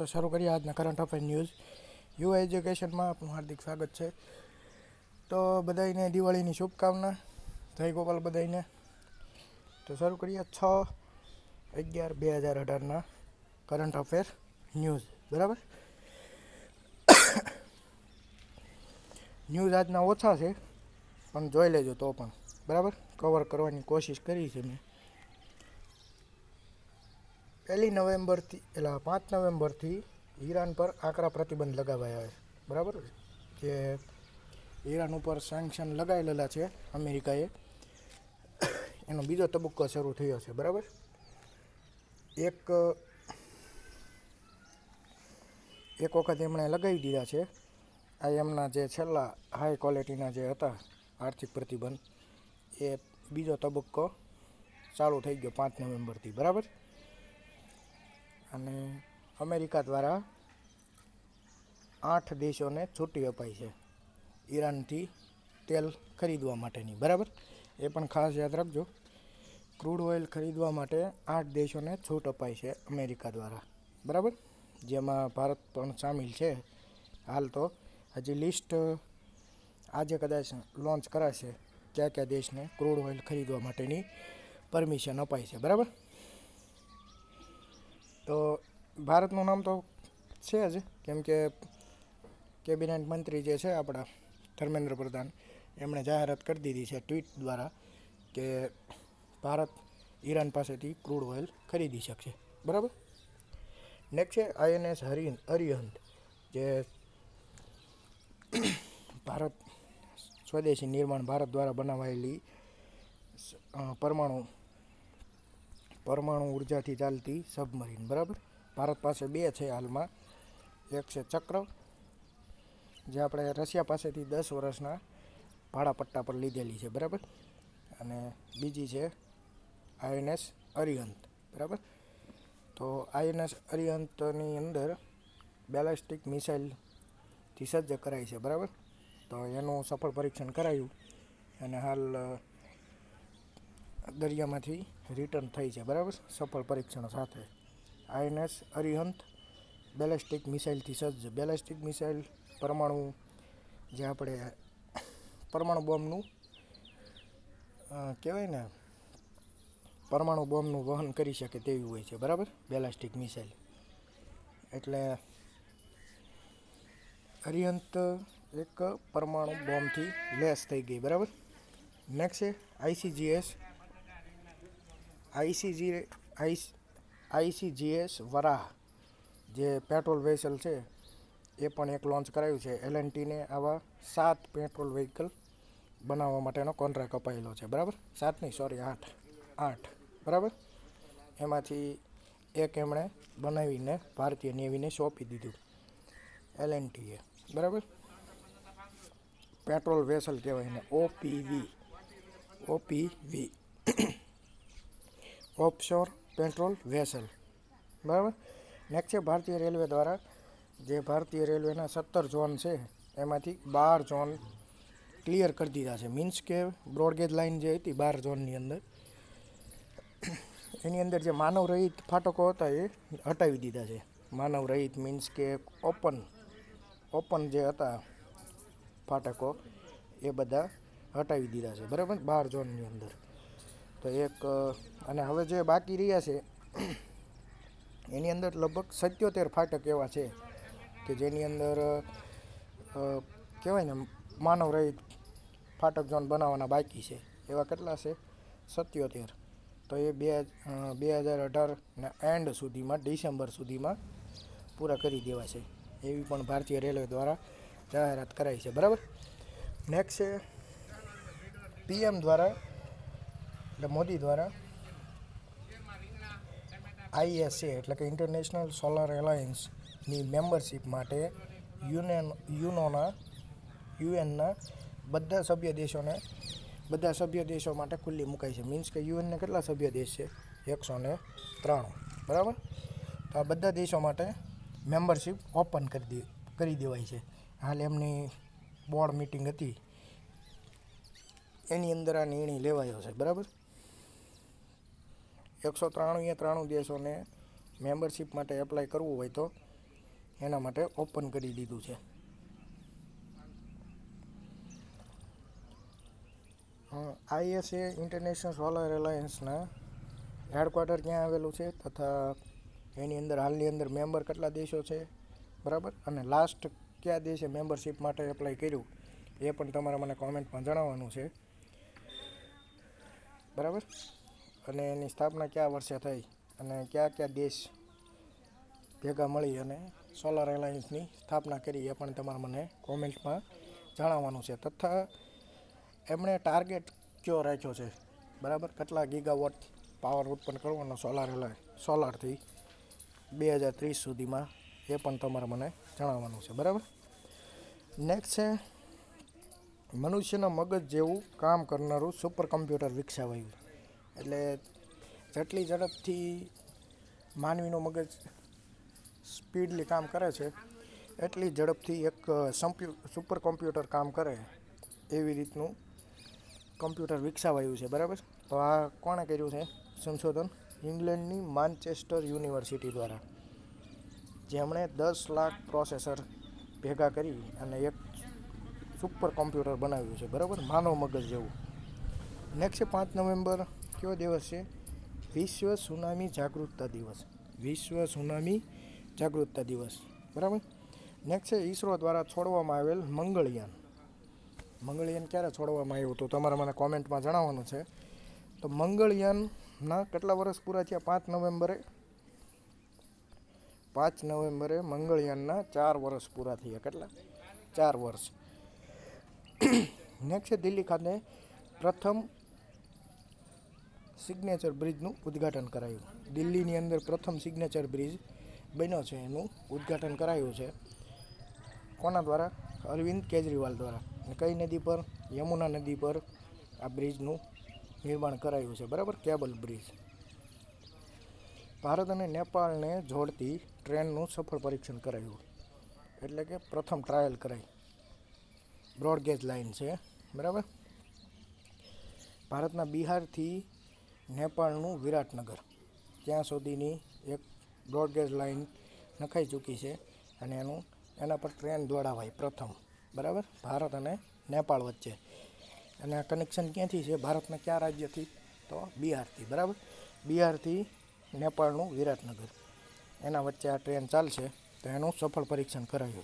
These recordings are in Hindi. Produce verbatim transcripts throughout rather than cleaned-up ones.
તો શરૂ કરીએ આજના કરંટ અફેર ન્યૂઝ યુ એજ્યુકેશનમાં આપનું હાર્દિક સ્વાગત છે। તો બધાઈને દિવાળીની શુભકામના, જય ગોપાલ બધાઈને। તો શરૂ કરીએ છ અગિયાર બે હજાર અઢારના કરંટ અફેર ન્યૂઝ, બરાબર। ન્યૂઝ આજના ઓછા છે પણ જોઈ લેજો તો પણ, બરાબર, કવર કરવાની કોશિશ કરી છે મેં। पहली नवंबर थी एला पाँच नवंबर थी ईरान पर आकरा प्रतिबंध लगाया है, बराबर। जे ईरान पर सैंक्शन लगायेला है अमेरिकाए, एनो बीजो तबक्को शुरू थयो छे, बराबर। एक एक वखत एमणे लगाई दीधा है। आ एमना जे छेल्ला हाई क्वॉलिटीना जे हता आर्थिक प्रतिबंध ए बीजो तबक्को चालू थई गयो पाँच नवंबर थी, बराबर। अने अमेरिका द्वारा आठ देशों ने छूटी अपाई है ईरान थी तेल खरीदवा माटेनी, बराबर। ए पण खास याद रखो, क्रूड ऑइल खरीदवा माटे आठ देशों ने छूट अपाई है अमेरिका द्वारा, बराबर, जेमां भारत पण शामिल है। हाल तो हजी लिस्ट आज कदाच लॉन्च कराशे क्या क्या देश ने क्रूड ऑइल खरीदवा माटेनी परमिशन अपाई है, बराबर। तो भारत नु नाम तो है ज, केम के कैबिनेट मंत्री जे है अपना धर्मेन्द्र प्रधान एमने जाहरात कर दीधी है ट्वीट द्वारा के भारत ईरान पासेथी क्रूड ऑइल खरीदी सकते, बराबर। नेक्स्ट है आईएनएस अरिहंत अरिहंत जे भारत स्वदेशी निर्माण भारत द्वारा बनावायेली परमाणु परमाणु ऊर्जा थी चालती सबमरीन, बराबर। भारत पास बे है हाल में, एक से चक्र जे आपणे रशिया पास थी दस वर्षना भाड़ा पट्टा पर लीधेली है, बराबर। अने बीजी है आईएनएस अरिहंत, बराबर। तो आईएनएस अरिहंतनी अंदर बेलिस्टिक मिसाइल थी सज्ज कराई है, बराबर। तो एनु सफल परीक्षण करायु अने हाल दरिया में रिटर्न थी है, बराबर, सफल परीक्षण साथ। आईएनएस अरिहंत बेलिस्टिक मिसाइल थी सज्ज। बेलिस्टिक मिसाइल परमाणु जे आप परमाणु बॉम्बनु कहवाय ने, परमाणु बॉम्बनु वहन करी सके तेवी होय छे, बराबर, बेलिस्टिक मिसाइल। एटले अरिहंत एक परमाणु बॉम्ब थी लेस थी गई, बराबर। नेक्स्ट है आईसीजीएस आईसीजी आईसीजीएस वराह जे पेट्रोल वेसल है ये पण एक लॉन्च करायु है। एल एन टी ने आवा सात पेट्रोल व्हीकल बनावा माटेनो कॉन्ट्रेक्ट अपायेलो है, बराबर। सात नहीं सॉरी आठ आठ बराबर। एमांथी एक एमणे बनावीने भारतीय नेवीने सौंपी दीधुं एल एन टीए, बराबर। पेट्रोल वेसल कहेवाय, OPV OPV offshore patrol vessel, बराबर। नेक्स्ट है भारतीय रेलवे द्वारा जे भारतीय रेलवेना सत्तर जोन है एमांथी बार जोन क्लियर कर दीधा है। मीन्स के ब्रॉडगेज लाइन जे हती बार जोन नी अंदर एनी अंदर जे मानव रहित फाटको हता ए हटावी दीधा है। मानव रहित मीन्स के ओपन ओपन जे हता फाटको ए बधा हटावी दीधा है, बराबर, बार जोन नी अंदर। तो एक अने हवे जे बाकी रह्या छे एनी अंदर लगभग सत्योतेर फाटक एवा छे के जेनी अंदर कहेवाय ने मानव रहित फाटक जोन बनावाना बाकी छे। एवा केटला छे? सत्योतेर। तो ये बे हज़ार अठार ना एंड सुधी में, डिसेम्बर सुधी में पूरा करी देवा छे, एवी पण भारतीय रेलवे द्वारा जाहरात कराई है, बराबर। नेक्स्ट है पीएम द्वारा એટલે મોદી દ્વારા આઈએસએ એટલે કે ઇન્ટરનેશનલ સોલર એલાયન્સની મેમ્બરશીપ માટે યુનેન યુનોના યુએનના બધા સભ્ય દેશોને બધા સભ્ય દેશો માટે ખુલ્લી મુકાઈ છે। મીન્સ કે યુએનને કેટલા સભ્ય દેશ છે? એકસો ને ત્રાણું, બરાબર। તો આ બધા દેશો માટે મેમ્બરશીપ ઓપન કરી દે કરી દેવાય છે। હાલ એમની બોર્ડ મિટિંગ હતી એની અંદર આ નિર્ણય લેવાયો છે, બરાબર। એકસો ત્રાણું ત્રાણું દેશોને મેમ્બરશીપ માટે એપ્લાય કરવું હોય તો एना माटे ओपन करी दीधुं छे। IS international solar alliance headquarter क्या आवेलू है तथा एनी अंदर हालनी अंदर मेम्बर केटला देशों से बराबर अने लास्ट क्या देशे मेम्बरशीप माटे एप्लाय कर्युं ए पण तमारे मने कॉमेंट में जणाववानुं छे बराबर। अने एनी स्थापना क्या वर्षे थई अने क्या क्या देश भेगा मळी अने सोलर एलायंसनी स्थापना करी ए पण तमारे मने कॉमेंट में जणाववानुं छे तथा एमने टार्गेट क्यों राख्यो छे बराबर केटला गीगावॉट पावर उत्पन्न करवानो सोलर सोलर थी बे हज़ार तीस सुधी में ये पण तमारे मने जणाववानुं छे बराबर। नेक्स्ट है मनुष्यना मगज जेवुं काम करनारू सुपर कम्प्यूटर विकसावायुं एटले जेटली झड़पथी मानवीनो मगज स्पीडली काम करे छे एटली झड़पथी एक सुपर कम्प्यूटर काम करे एवी रीतनु कम्प्यूटर विकसावायुं छे बराबर। तो आ कोणे कर्युं छे संशोधन इंग्लैंडनी मैनचेस्टर यूनिवर्सिटी द्वारा जेमणे दस लाख प्रोसेसर भेगा करी अने एक सुपर कम्प्यूटर बनाव्युं छे बराबर मानव मगज जेवुं। नेक्स्ट पांच नवेम्बर क्यों दिवस है विश्व सुनामी जागरूकता दिवस विश्व सुनामी जागरूकता दिवस बराबर। नेक्स्ट है ईसरो द्वारा छोड़वामां आवेल मंगलयान मंगलयान क्यारे छोड़वामां आव्युं तो तमारे मने कॉमेंट में जणाववानुं छे। तो मंगलयान ना केटला वर्ष पूरा थया पांच नवेम्बरे पांच नवेम्बरे मंगलयानना चार वर्ष पूरा थया केटला चार वर्ष। नेक्स्ट दिल्ली खाते प्रथम सिग्नेचर ब्रिजनु उद्घाटन करायुं दिल्लीनी अंदर प्रथम सिग्नेचर ब्रिज बन्यो छे एनु उद्घाटन करायुं छे कोना द्वारा अरविंद केजरीवाल द्वारा कई नदी पर यमुना नदी पर आ ब्रिजनु निर्माण करायु है बराबर केबल ब्रिज। भारत और नेपाल ने जोड़ती ट्रेननु सफल परीक्षण करायु एटले के प्रथम ट्रायल कराई ब्रॉडगेज लाइन से बराबर। भारतना बिहार थी नेपालनु विराटनगर त्यां सुधीनी एक ब्रॉडगेज लाइन नखाई चूकी है अने एनु एना पर ट्रेन दौड़ावाई प्रथम बराबर भारत और नेपाल वच्चे अने कनेक्शन क्या थी से भारत में क्या राज्य थी तो बिहार थी बराबर बिहार थी नेपालनु विराटनगर एना वच्चे आ ट्रेन चालशे तो एनु सफल परीक्षण करायुं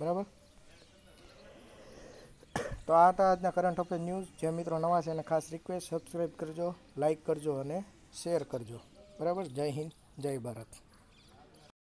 बराबर। तो आ था आजना करंट अफेर न्यूज जे मित्रों नवा छे एने खास रिक्वेस्ट सब्सक्राइब करजो लाइक करजो अने शेर करजो बराबर। जय हिंद जय भारत।